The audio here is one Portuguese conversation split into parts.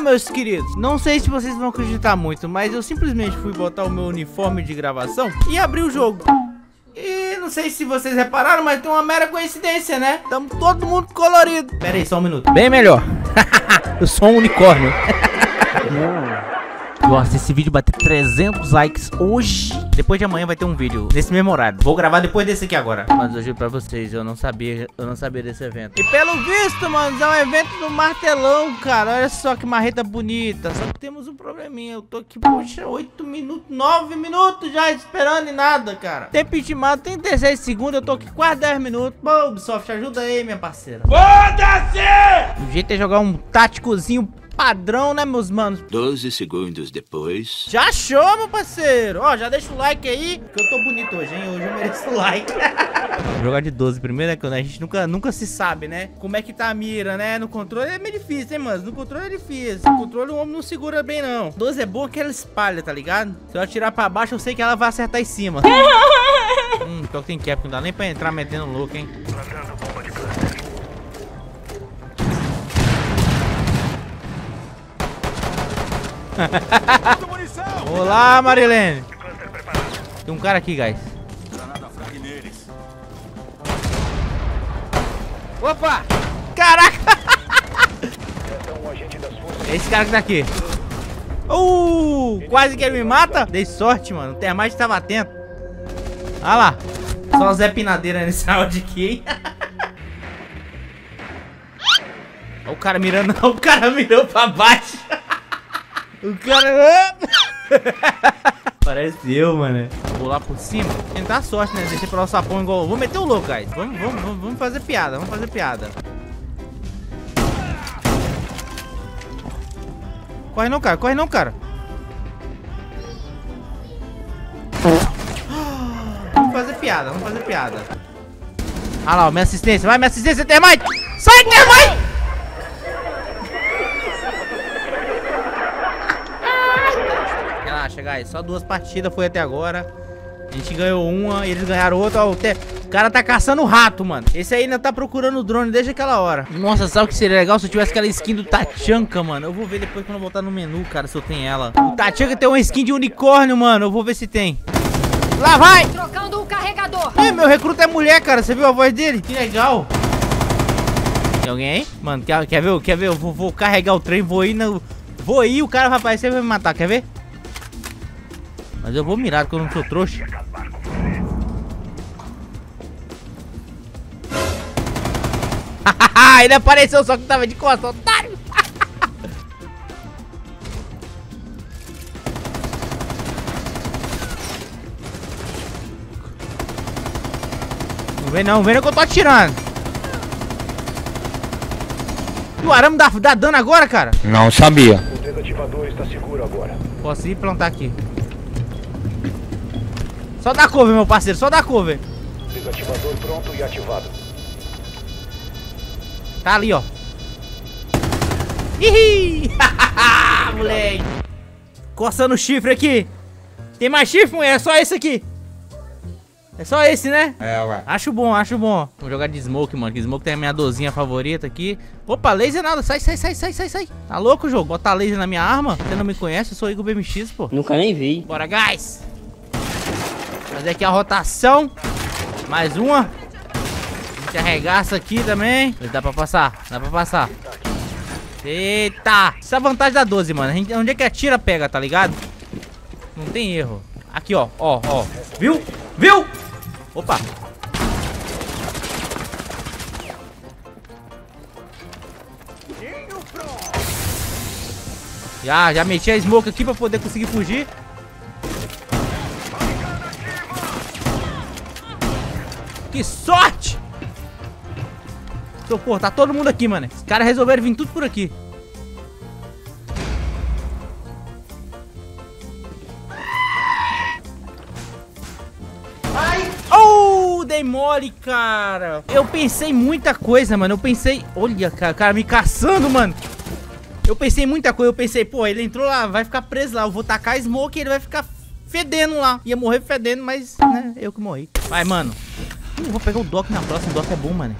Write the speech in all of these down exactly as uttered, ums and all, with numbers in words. lá, meus queridos, não sei se vocês vão acreditar muito, mas eu simplesmente fui botar o meu uniforme de gravação e abri o jogo. E não sei se vocês repararam, mas tem uma mera coincidência, né? Estamos todo mundo colorido. Pera aí, só um minuto. Bem melhor. Eu sou um unicórnio. Nossa, esse vídeo bater trezentos likes hoje. Depois de amanhã vai ter um vídeo nesse mesmo horário. Vou gravar depois desse aqui agora. Mas eu juro pra vocês, eu não sabia, eu não sabia desse evento. E pelo visto, mano, é um evento do martelão, cara. Olha só que marreta bonita. Só que temos um probleminha. Eu tô aqui, poxa, oito minutos, nove minutos já esperando e nada, cara. Tempo estimado, trinta e seis segundos. Eu tô aqui quase dez minutos. Pô, Ubisoft, ajuda aí, minha parceira. Foda-se! O jeito é jogar um táticozinho padrão, né, meus manos? doze segundos depois. Já achou, meu parceiro? Ó, já deixa o like aí, que eu tô bonito hoje, hein? Hoje eu mereço like. Jogar de doze primeiro, né? Que a gente nunca, nunca se sabe, né? Como é que tá a mira, né? No controle é meio difícil, hein, mano? No controle é difícil. No controle o homem não segura bem, não. doze é boa que ela espalha, tá ligado? Se eu atirar pra baixo, eu sei que ela vai acertar em cima. Hum, pior que tem cap, não dá nem pra entrar metendo louco, hein? Olá, Marilene. Tem um cara aqui, guys. Opa! Caraca! É esse cara que tá aqui. Uh! Quase que ele me mata. Dei sorte, mano. O termite tava atento. Olha lá. Só Zé Pinadeira nesse áudio aqui, hein? Olha o cara mirando. Olha o cara mirando pra baixo. O cara... Parece eu, mano. Vou lá por cima. Tentar a sorte, né? Deixei pra o sapão igual... Vou meter o louco, guys. Vamos, vamos, vamos fazer piada. Vamos fazer piada. Corre não, cara. Corre não, cara. Vamos fazer piada. Vamos fazer piada. Ah lá, minha assistência. Vai, minha assistência, termite. Sai, termite! Guys, só duas partidas foi até agora. A gente ganhou uma, eles ganharam outra. Ó, o, te... o cara tá caçando o rato, mano. Esse aí ainda tá procurando o drone desde aquela hora. Nossa, sabe o que seria legal se eu tivesse aquela skin do Tachanka, mano? Eu vou ver depois quando eu voltar no menu, cara, se eu tenho ela. O Tachanka tem uma skin de unicórnio, mano. Eu vou ver se tem. Lá vai! Trocando o carregador. É, meu recruta é mulher, cara. Você viu a voz dele? Que legal. Tem alguém aí? Mano, quer, quer ver? Quer ver? Eu vou, vou carregar o trem, vou ir, no... vou ir, o cara vai aparecer e vai me matar. Quer ver? Mas eu vou mirar, porque eu não sou trouxa. Ele apareceu, só que tava de costas, otário. Não vem não, não vem não que eu tô atirando. E o arame dá, dá dano agora, cara? Não sabia. O desativador está seguro agora. Posso ir plantar aqui. Só dá cover, meu parceiro, só dá cover. Desativador pronto e ativado. Tá ali, ó. Ih! Moleque! Coçando o chifre aqui. Tem mais chifre, mulher? É só esse aqui. É só esse, né? É, ué. Acho bom, acho bom. Vou jogar de smoke, mano. Que smoke tem a minha dorzinha favorita aqui. Opa, laser nada. Sai, sai, sai, sai, sai, sai. Tá louco o jogo? Botar laser na minha arma? Você não me conhece, eu sou Igor B M X, pô. Nunca nem vi. Bora, guys! Fazer aqui a rotação. Mais uma. A gente arregaça aqui também. Dá pra passar, dá pra passar. Eita! Essa é a vantagem da doze, mano. A gente, onde é que atira, pega, tá ligado? Não tem erro. Aqui, ó, ó, ó. Viu? Viu? Opa! Já, já meti a smoke aqui pra poder conseguir fugir. Que sorte! Socorro, tá todo mundo aqui, mano. Os caras resolveram vir tudo por aqui. Ai! Oh, dei mole, cara. Eu pensei muita coisa, mano. Eu pensei... Olha, cara, o cara me caçando, mano. Eu pensei muita coisa. Eu pensei, pô, ele entrou lá, vai ficar preso lá. Eu vou tacar a smoke e ele vai ficar fedendo lá. Ia morrer fedendo, mas, né, eu que morri. Vai, mano. Eu vou pegar o dock na próxima, o dock é bom, mano.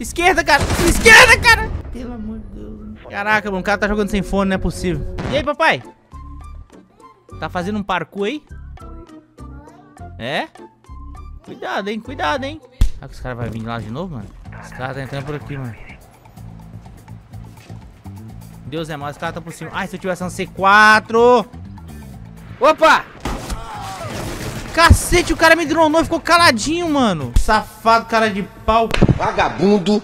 Esquerda, cara! Esquerda, cara! Pelo amor de Deus. Caraca, mano, o cara tá jogando sem fone, não é possível. E aí, papai? Tá fazendo um parkour aí? É? Cuidado, hein? Cuidado, hein? Será que os caras vão vir lá de novo, mano? Os caras tá entrando por aqui, mano. Deus é mal, os caras tá por cima. Ai, se eu tivesse um C quatro! Opa! Cacete, o cara me dronou e ficou caladinho, mano. Safado, cara de pau. Vagabundo.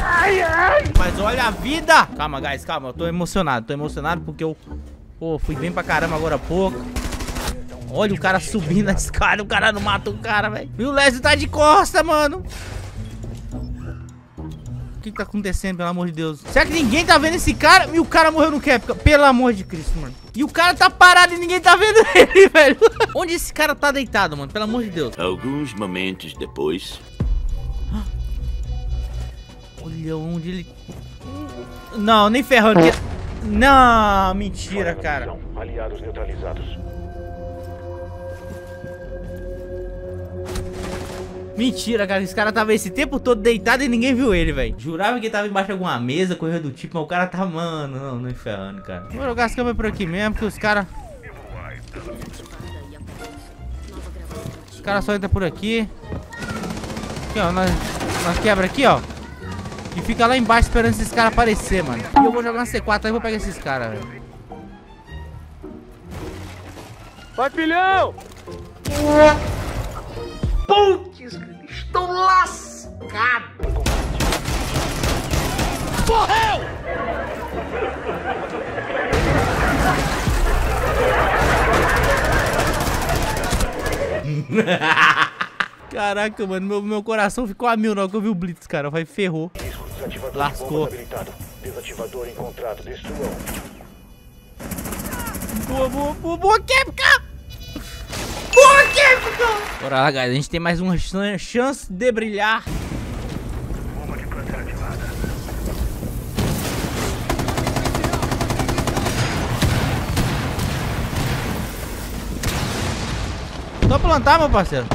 Ai, ai. Mas olha a vida. Calma, guys, calma. Eu tô emocionado. Tô emocionado porque eu... Pô, fui bem pra caramba agora há pouco. Olha o cara subindo a escada. O cara não mata o cara, velho. E o Leslie tá de costa, mano. O que que tá acontecendo, pelo amor de Deus? Será que ninguém tá vendo esse cara? E o cara morreu no Capcom. Pelo amor de Cristo, mano. E o cara tá parado e ninguém tá vendo ele, velho. Onde esse cara tá deitado, mano? Pelo amor de Deus. Alguns momentos depois... Olha onde ele... Não, nem ferrando. Não, mentira, cara. Aliados neutralizados. Mentira, cara, esse cara tava esse tempo todo deitado e ninguém viu ele, velho. Jurava que ele tava embaixo de alguma mesa, coisa do tipo, mas o cara tá, mano, não, não enferrando, cara. Vou jogar as câmeras por aqui mesmo, porque os caras... Os caras só entram por aqui. Aqui, ó, nós, nós quebra aqui, ó. E fica lá embaixo esperando esses caras aparecer, mano. E eu vou jogar uma C quatro aí e vou pegar esses caras, velho. Vai, filhão! Putz, estou lascado. Morreu! Caraca, mano, meu, meu coração ficou a mil na hora que eu vi o Blitz, cara. Vai, ferrou. Lascou. Desativador encontrado, destruam. Boa, boa, boa, boa, Capcom! Bora lá, guys, a gente tem mais uma chance de brilhar. Bomba de planta ativada. Só plantar, meu parceiro.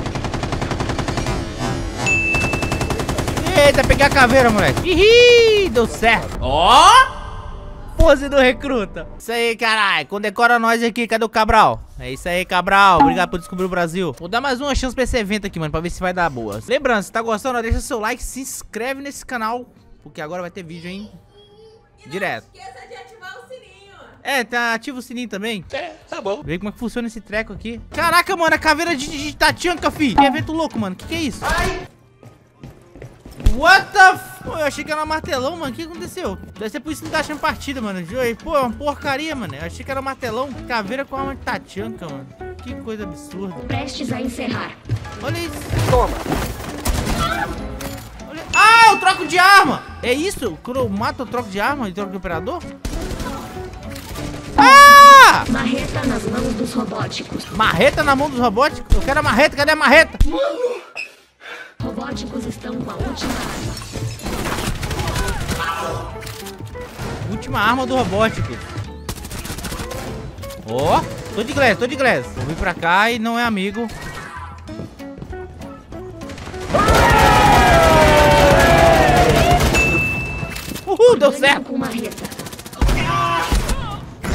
Eita, peguei a caveira, moleque. Ih, deu certo. Ó, oh! Pose do recruta. Isso aí, caralho, condecora nós aqui, cadê o Cabral? É isso aí, Cabral. Obrigado por descobrir o Brasil. Vou dar mais uma chance pra esse evento aqui, mano, pra ver se vai dar boa. Lembrando, se tá gostando, deixa seu like, se inscreve nesse canal, porque agora vai ter vídeo, hein? E direto. Não esqueça de ativar o sininho. É, tá, ativa o sininho também. É, tá bom. Vê como é que funciona esse treco aqui. Caraca, mano, a caveira de, de, de Tachanka, fi. Que evento louco, mano. Que que é isso? Ai. What the f... Eu achei que era um martelão, mano. O que aconteceu? Deve ser por isso que não tá achando partida, mano. Pô, é uma porcaria, mano. Eu achei que era um martelão. Caveira com arma de Tachanka, mano. Que coisa absurda. Prestes a encerrar. Olha isso. Toma. Olha... Ah, eu troco de arma. É isso? Quando eu mato, eu troco de arma e troco de operador? Ah! Marreta nas mãos dos robóticos. Marreta na mão dos robóticos? Eu quero a marreta. Cadê a marreta? Mano! Robóticos estão com a última arma. Última arma do robótico. Ó, oh, tô de glass, tô de glass. Vou vir pra cá e não é amigo. Uhul, deu certo.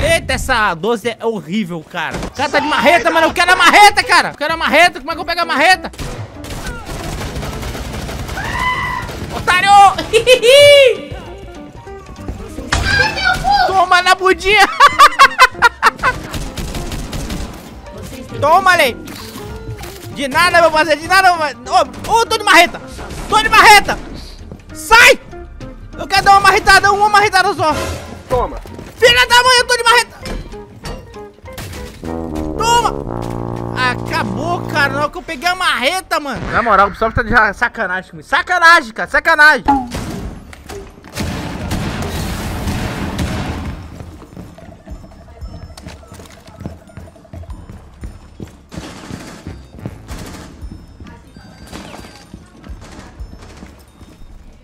Eita, essa doze é horrível, cara. O cara tá de marreta, mano. Eu quero a marreta, cara. Eu quero a marreta. Como é que eu pego a marreta? Otário! Ai, meu cu! Toma na budinha! Toma, lei! De nada, meu parceiro, de nada, meu parceiro! Ô, oh, oh, tô de marreta! Tô de marreta! Sai! Eu quero dar uma marretada, uma marretada só! Toma! Filha da mãe, eu tô de marreta! Toma! Acabou, cara, na hora que eu peguei a marreta, mano. Na moral, o Ubisoft tá de sacanagem comigo. Sacanagem, cara, sacanagem.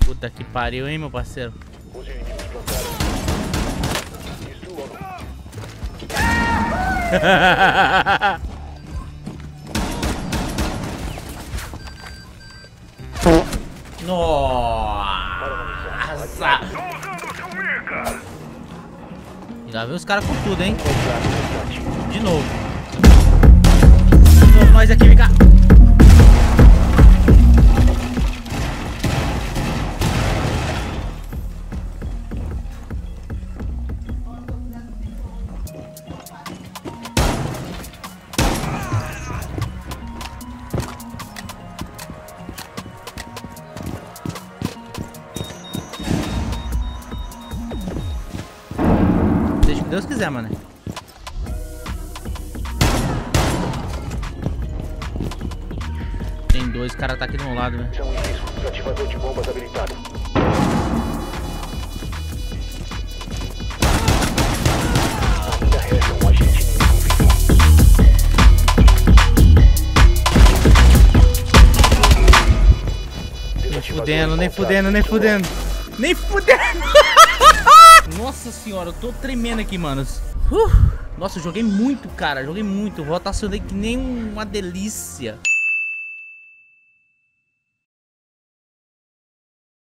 Puta que pariu, hein, meu parceiro. No. Nossa! E lá vem os caras com tudo, hein? De novo. De novo, nós aqui, vem cá. Deus quiser, mano. Tem dois, o cara tá aqui do meu lado, velho. Desativador de bombas habilitado. Ainda resta um agente envolvido. Nem fudendo, nem fudendo, nem fudendo. Nem fudendo! Nossa senhora, eu tô tremendo aqui, manos. Uh, nossa, eu joguei muito, cara. Joguei muito. Rotacionei que nem uma delícia.